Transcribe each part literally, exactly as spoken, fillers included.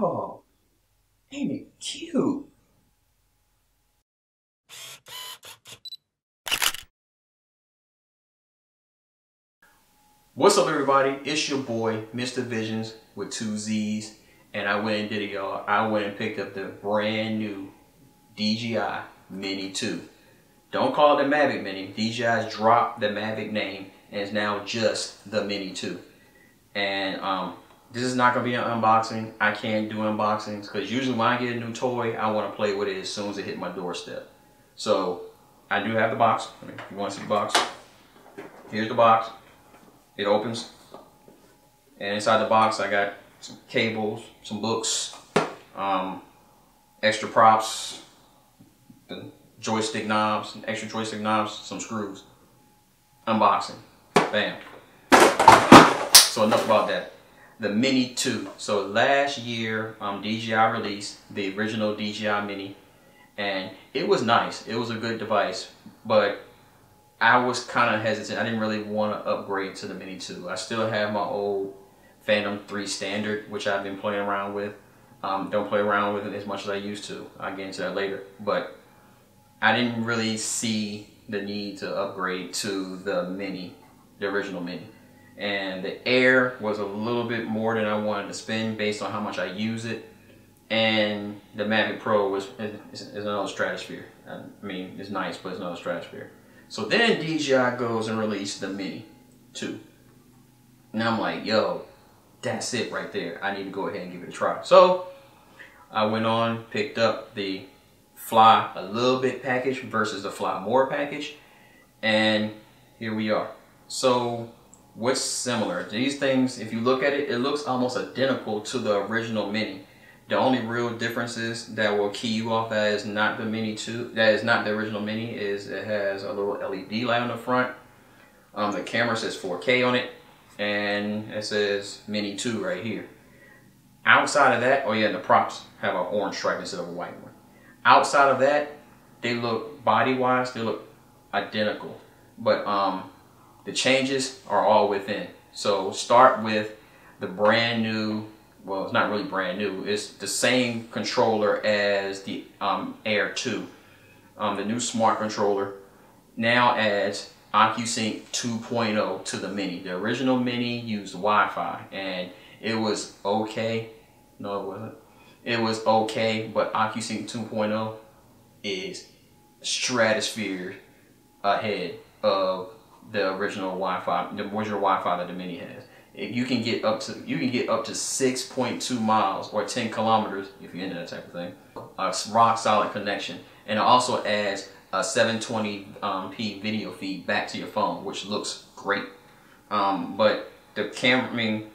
Oh, ain't it cute? What's up, everybody? It's your boy, Mister Visions with two Z's. And I went and did it, y'all. I went and picked up the brand new D J I Mini two. Don't call it the Mavic Mini. D J I's dropped the Mavic name and it's now just the Mini two. And um, this is not going to be an unboxing. I can't do unboxings because usually when I get a new toy, I want to play with it as soon as it hit my doorstep. So I do have the box. You want to see the box? Here's the box. It opens. And inside the box, I got some cables, some books, um, extra props, the joystick knobs, some extra joystick knobs, some screws. Unboxing. Bam. So enough about that. The Mini two. So last year, um, D J I released the original D J I Mini, and it was nice. It was a good device, but I was kind of hesitant. I didn't really want to upgrade to the Mini two. I still have my old Phantom three Standard, which I've been playing around with. Um, don't play around with it as much as I used to. I'll get into that later. But I didn't really see the need to upgrade to the Mini, the original Mini. And the Air was a little bit more than I wanted to spend based on how much I use it. And the Mavic Pro was is, is another stratosphere. I mean, it's nice, but it's another stratosphere. So then D J I goes and released the Mini two. And I'm like, yo, that's it right there. I need to go ahead and give it a try. So I went on, picked up the Fly a little bit package versus the Fly more package, and here we are. So what's similar? These things, if you look at it, it looks almost identical to the original Mini. The only real differences that will key you off that is not the Mini two, that is not the original Mini, is it has a little L E D light on the front. Um, the camera says four K on it, and it says Mini two right here. Outside of that, oh yeah, the props have an orange stripe instead of a white one. Outside of that, they look, body-wise, they look identical. But um, the changes are all within. So start with the brand new, well, it's not really brand new. It's the same controller as the um, Air two. Um, the new smart controller now adds OcuSync two point oh to the Mini. The original Mini used Wi-Fi, and it was okay. No, it wasn't. It was okay, but OcuSync two point oh is stratosphere ahead of the original Wi-Fi, the original Wi-Fi that the Mini has. You can get up to you can get up to six point two miles or ten kilometers if you're into that type of thing. A rock solid connection, and it also adds a seven twenty p video feed back to your phone, which looks great. Um, but the camera, I mean.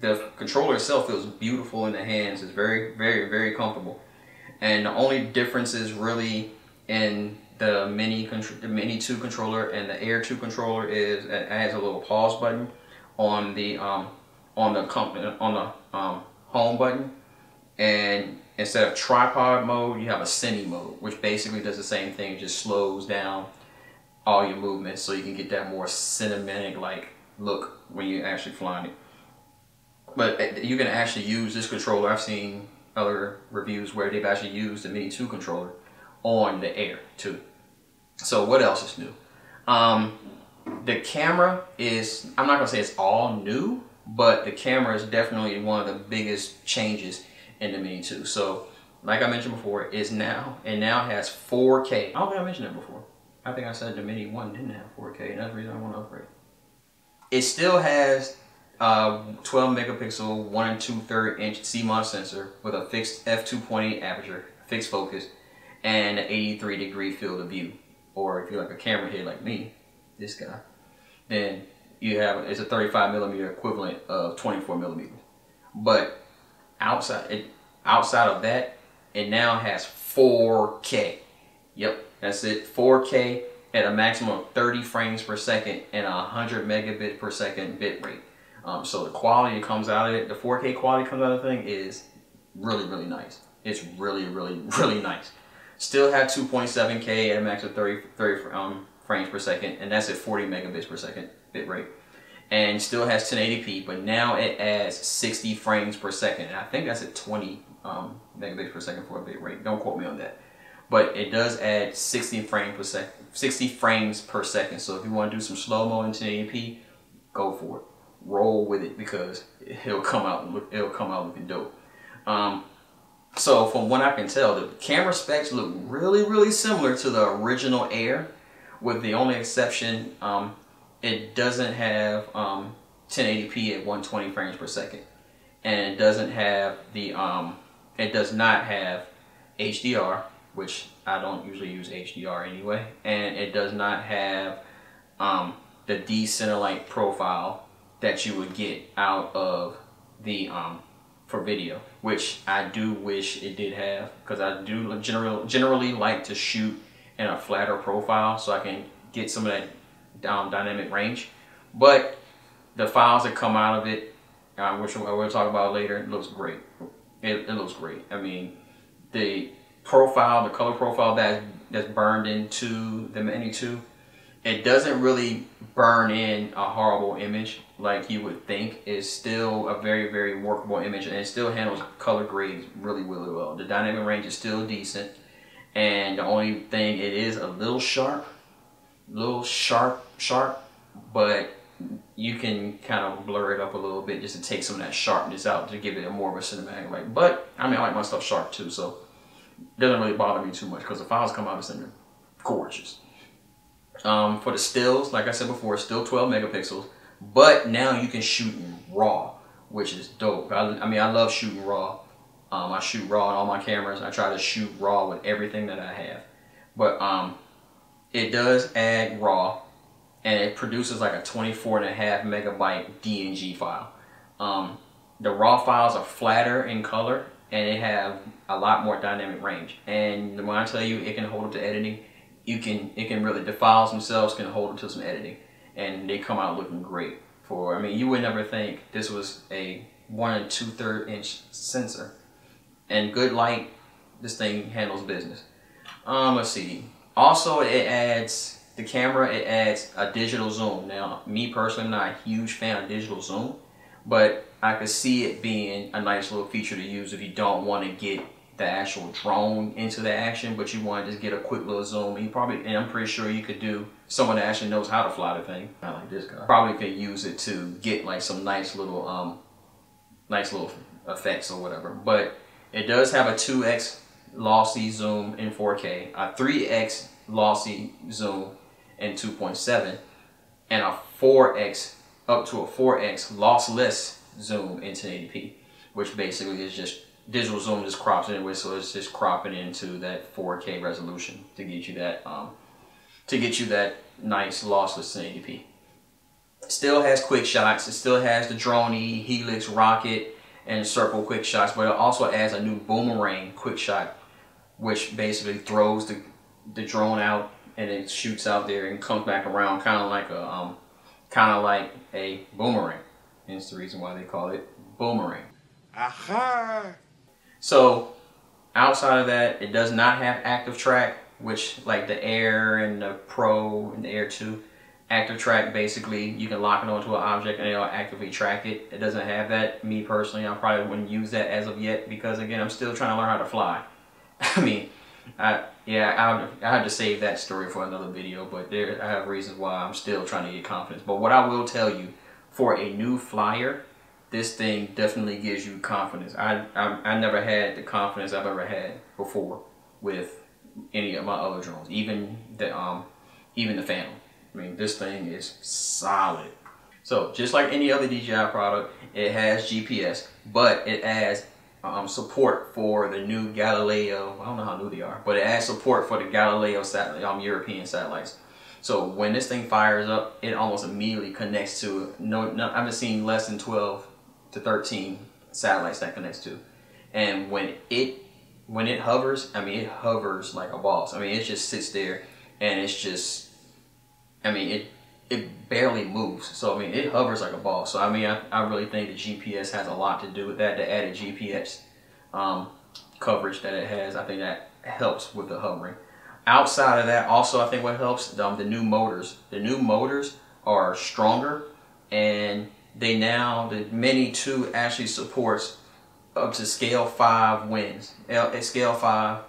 The controller itself feels beautiful in the hands. It's very, very, very comfortable. And the only difference is really in the Mini, the Mini two controller and the Air two controller is it adds a little pause button on the um, on the on the um, home button. And instead of tripod mode, you have a cine mode, which basically does the same thing. It just slows down all your movements so you can get that more cinematic like look when you're actually flying it. But you can actually use this controller. I've seen other reviews where they've actually used the Mini two controller on the Air too. So what else is new? Um, the camera is, I'm not going to say it's all new, but the camera is definitely one of the biggest changes in the Mini two. So like I mentioned before, it's now, it now has four K. I don't think I mentioned it before. I think I said the Mini one didn't have four K, and that's the reason I want to upgrade. It still has Uh, twelve megapixel, one and two thirds inch C M O S sensor with a fixed f two point eight aperture, fixed focus, and an eighty-three degree field of view. Or if you're like a camera head like me, this guy, then you have, it's a thirty-five millimeter equivalent of twenty-four millimeters. But outside, it, outside of that, it now has four K. Yep, that's it, four K at a maximum of thirty frames per second and one hundred megabit per second bit rate. Um, so the quality that comes out of it, the four K quality comes out of the thing is really, really nice. It's really, really, really nice. Still have two point seven K at a max of thirty, thirty um, frames per second, and that's at forty megabits per second bit rate. and still has ten eighty p, but now it adds sixty frames per second. And I think that's at twenty um, megabits per second for a bit rate. Don't quote me on that. But it does add sixty frames per second, sixty frames per second. So if you want to do some slow-mo in ten eighty p, go for it. Roll with it, because it'll come out and look, it'll come out looking dope. Um, so from what I can tell, the camera specs look really, really similar to the original Air, with the only exception, um, it doesn't have um, ten eighty p at one twenty frames per second, and it doesn't have the um, it does not have H D R, which I don't usually use H D R anyway, and it does not have um, the D-Cinelike profile that you would get out of the um, for video, which I do wish it did have, because I do generally generally like to shoot in a flatter profile so I can get some of that down dynamic range. But the files that come out of it, uh, which we'll talk about later, it looks great. It, it looks great. I mean, the profile, the color profile that that's burned into the Mini two, it doesn't really burn in a horrible image like you would think. It's still a very, very workable image, and it still handles color grades really, really well. The dynamic range is still decent, and the only thing, it is a little sharp, little sharp, sharp, but you can kind of blur it up a little bit just to take some of that sharpness out to give it a more of a cinematic light. But, I mean, I like my stuff sharp too, so it doesn't really bother me too much, because the files come out and they're gorgeous. Um, for the stills, like I said before, it's still twelve megapixels, but now you can shoot in RAW, which is dope. I, I mean, I love shooting RAW. Um, I shoot RAW on all my cameras. I try to shoot RAW with everything that I have. But um, it does add RAW, and it produces like a twenty-four and a half megabyte D N G file. Um, the RAW files are flatter in color, and they have a lot more dynamic range. And when I tell you it can hold up to editing, you can, it can really, the files themselves can hold up to some editing, and they come out looking great. For, I mean, you would never think this was a one and two third inch sensor. And good light, this thing handles business. Um, let's see. Also, it adds, the camera, it adds a digital zoom. Now, me personally, I'm not a huge fan of digital zoom, but I could see it being a nice little feature to use if you don't want to get the actual drone into the action, but you want to just get a quick little zoom. You probably, and I'm pretty sure you could do, someone that actually knows how to fly the thing, not like this guy, probably could use it to get like some nice little, um, nice little effects or whatever. But it does have a two X lossy zoom in four K, a three X lossy zoom in two point seven, and a four X, up to a four X lossless zoom in ten eighty p, which basically is just, digital zoom just crops in anyway, so it's just cropping into that four K resolution to get you that, um, to get you that nice lossless ten eighty p. It still has quick shots, it still has the drone-y, helix, rocket, and circle quick shots, but it also adds a new boomerang quick shot, which basically throws the, the drone out, and it shoots out there and comes back around, kind of like a um, kind of like a boomerang. Hence the reason why they call it boomerang. Aha! So outside of that, it does not have active track, which like the Air and the Pro and the Air two. Active track, basically, you can lock it onto an object and it'll actively track it. It doesn't have that. Me personally, I probably wouldn't use that as of yet, because again, I'm still trying to learn how to fly. I mean, I, yeah, I have to save that story for another video, but there, I have reasons why I'm still trying to get confidence. But what I will tell you, for a new flyer, this thing definitely gives you confidence. I, I, I never had the confidence I've ever had before with any of my other drones, even the, um, even the Phantom. I mean, this thing is solid. So just like any other D J I product, it has G P S, but it adds um, support for the new Galileo. I don't know how new they are, but it adds support for the Galileo satellite, um, European satellites. So when this thing fires up, it almost immediately connects to, no, no, I haven't seen less than twelve to thirteen satellites that connects to. And when it, when it hovers, I mean, it hovers like a boss. I mean, it just sits there, and it's just, I mean, it it barely moves. So I mean, it hovers like a ball. So I mean, I, I really think the G P S has a lot to do with that. The added G P S um, coverage that it has, I think that helps with the hovering. Outside of that, also I think what helps, um, the new motors. The new motors are stronger, and they now, the Mini two actually supports up to scale five winds, scale five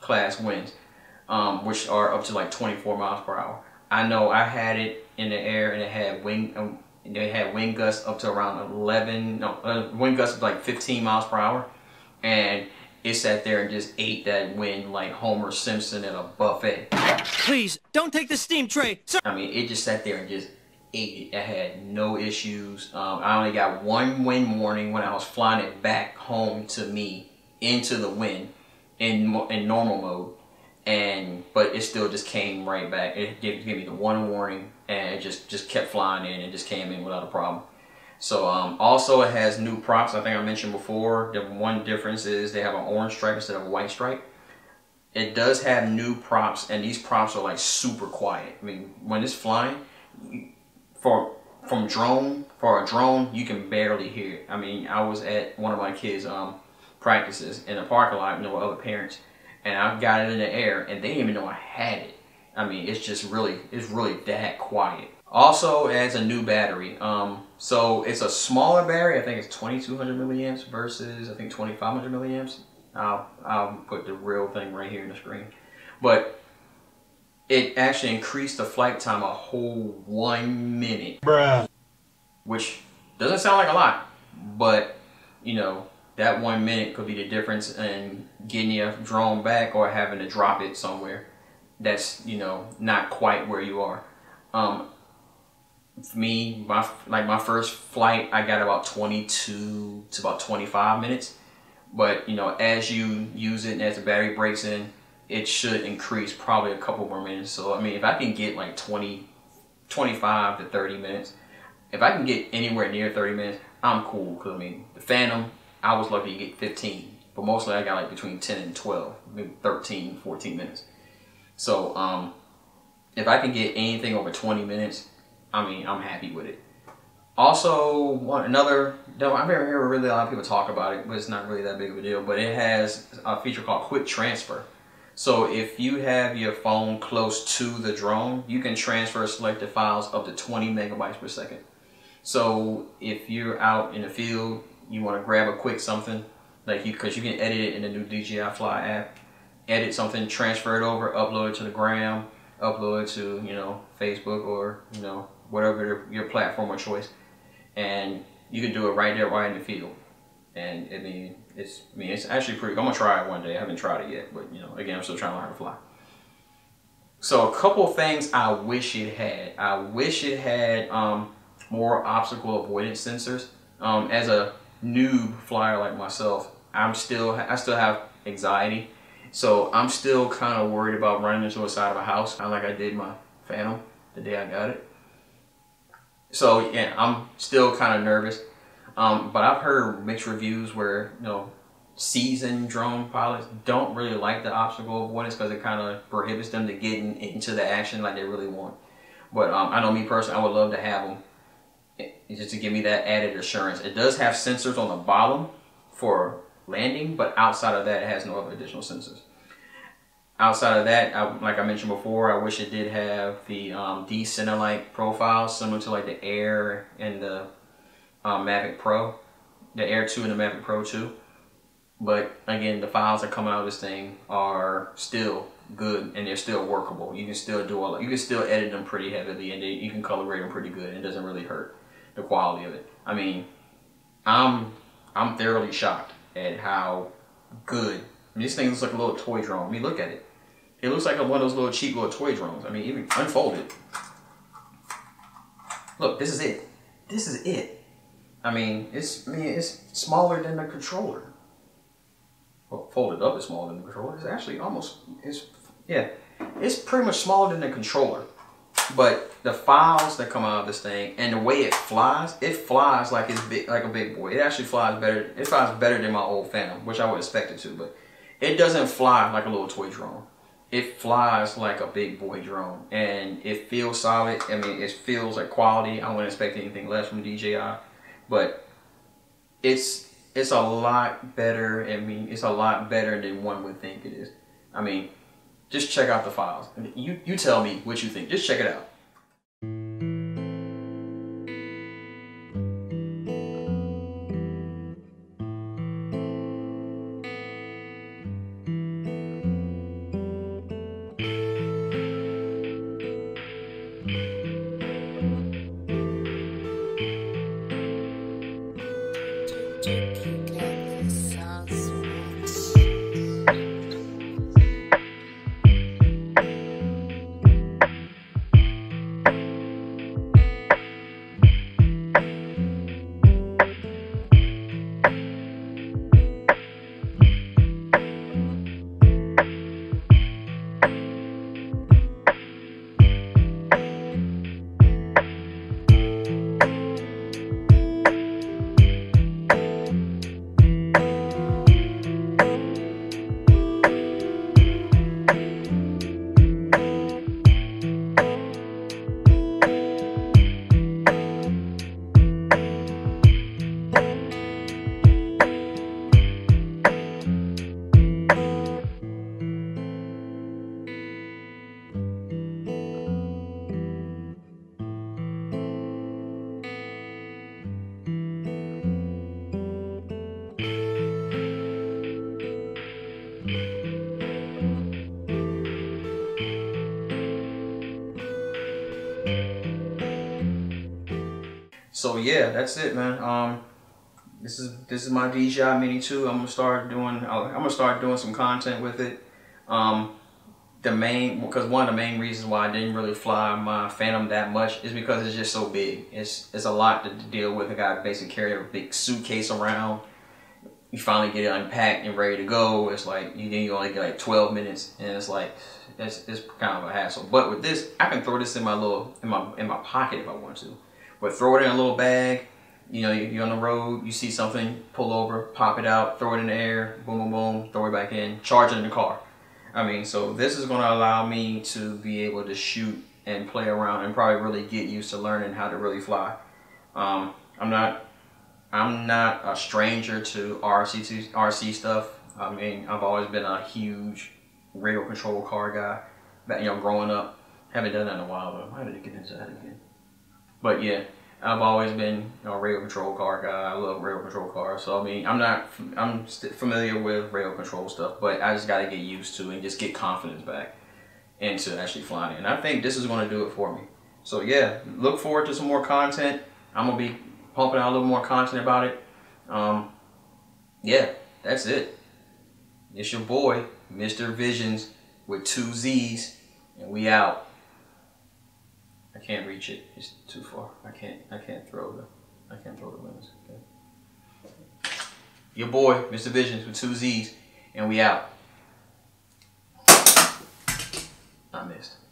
class winds, um, which are up to like twenty-four miles per hour. I know I had it in the air and it had wing, um, they had wind gusts up to around eleven, no, uh, wind gusts of like fifteen miles per hour. And it sat there and just ate that wind like Homer Simpson at a buffet. Please, don't take the steam tray, sir. I mean, it just sat there and just ate it. I had no issues. Um, I only got one wind warning when I was flying it back home to me into the wind in, in normal mode. And, but it still just came right back. It gave, gave me the one warning, and it just, just kept flying in and just came in without a problem. So um, also it has new props. I think I mentioned before, the one difference is they have an orange stripe instead of a white stripe. It does have new props, and these props are like super quiet. I mean, when it's flying, for from drone, for a drone, you can barely hear it. I mean, I was at one of my kids' um, practices in a parking lot, and there were other parents. And I got it in the air, and they didn't even know I had it. I mean, it's just really, it's really that quiet. Also, it has a new battery. Um, so it's a smaller battery. I think it's twenty-two hundred milliamps versus I think twenty-five hundred milliamps. I'll, I'll put the real thing right here in the screen. But it actually increased the flight time a whole one minute, bruh. Which doesn't sound like a lot, but you know, that one minute could be the difference in getting your drone back or having to drop it somewhere that's, you know, not quite where you are. Um, for me, my, like my first flight, I got about twenty-two to about twenty-five minutes. But, you know, as you use it and as the battery breaks in, it should increase probably a couple more minutes. So, I mean, if I can get like twenty, twenty-five to thirty minutes, if I can get anywhere near thirty minutes, I'm cool. Because, I mean, the Phantom, I was lucky to get fifteen, but mostly I got like between ten and twelve, maybe thirteen, fourteen minutes. So um, if I can get anything over twenty minutes, I mean, I'm happy with it. Also, one, another, I've never heard really a lot of people talk about it, but it's not really that big of a deal, but it has a feature called Quick Transfer. So if you have your phone close to the drone, you can transfer selected files up to twenty megabytes per second. So if you're out in the field, you want to grab a quick something, like you, because you can edit it in the new D J I Fly app, edit something, transfer it over, upload it to the gram, upload it to, you know, Facebook or, you know, whatever your platform of choice, and you can do it right there, right in the field. And I mean, it's, I mean, it's actually pretty, I'm gonna try it one day. I haven't tried it yet, but you know, again, I'm still trying to learn how to fly. So a couple things I wish it had. I wish it had um, more obstacle avoidance sensors. Um, as a noob flyer like myself, I'm still I still have anxiety, so I'm still kind of worried about running into the side of a house, kind of like I did my Phantom the day I got it. So yeah, I'm still kind of nervous, um, but I've heard mixed reviews where, you know, seasoned drone pilots don't really like the obstacle avoidance because it kind of prohibits them to getting into the action like they really want. But um, I know me personally, I would love to have them. Just to give me that added assurance. It does have sensors on the bottom for landing, but outside of that, it has no other additional sensors. Outside of that, I, like I mentioned before, I wish it did have the um, D-Cinelike profiles, similar to like the Air and the um, Mavic Pro, the Air two and the Mavic Pro two. But again, the files that come out of this thing are still good, and they're still workable. You can still do all, you can still edit them pretty heavily, and they, you can color grade them pretty good, and it doesn't really hurt the quality of it. I mean, I'm I'm thoroughly shocked at how good, I mean, this thing looks like a little toy drone. I mean, look at it. It looks like one of those little cheap little toy drones. I mean, even unfolded. Look, this is it. This is it. I mean, it's I mean, it's smaller than the controller. Well, folded up is smaller than the controller. It's actually almost, it's, yeah, it's pretty much smaller than the controller. But the files that come out of this thing and the way it flies, it flies like it's big, like a big boy. It actually flies better. It flies better than my old Phantom, which I would expect it to, but it doesn't fly like a little toy drone. It flies like a big boy drone, and it feels solid. I mean, it feels like quality. I wouldn't expect anything less from D J I, but it's it's a lot better. I mean, it's a lot better than one would think it is. I mean, just check out the files. You, you tell me what you think. Just check it out. yeah, that's it, man. Um, this is this is my D J I Mini two. I'm gonna start doing. I'm gonna start doing some content with it. Um, the main, because one of the main reasons why I didn't really fly my Phantom that much is because it's just so big. It's it's a lot to deal with. I gotta basically carry a big suitcase around. You finally get it unpacked and ready to go. It's like you then you only get like twelve minutes, and it's like it's it's kind of a hassle. But with this, I can throw this in my little in my in my pocket if I want to. But throw it in a little bag. You know, you're on the road, you see something, pull over, pop it out, throw it in the air, boom, boom, boom, throw it back in, charge it in the car. I mean, so this is going to allow me to be able to shoot and play around and probably really get used to learning how to really fly. Um, I'm not, I'm not a stranger to R C, R C stuff. I mean, I've always been a huge radio control car guy. But, you know, growing up, haven't done that in a while though. Why did it get into that again? But yeah, I've always been you know, a rail control car guy. I love rail control cars. So I mean, I'm not, I'm familiar with rail control stuff, but I just got to get used to and just get confidence back into actually flying it. And I think this is going to do it for me. So yeah, look forward to some more content. I'm gonna be pumping out a little more content about it. Um, yeah, that's it. It's your boy, Mister Visions with two Z's, and we out. I can't reach it. It's too far. I can't. I can't throw the. I can't throw the lens. Okay. Your boy, Mister Visions with two Z's, and we out. I missed.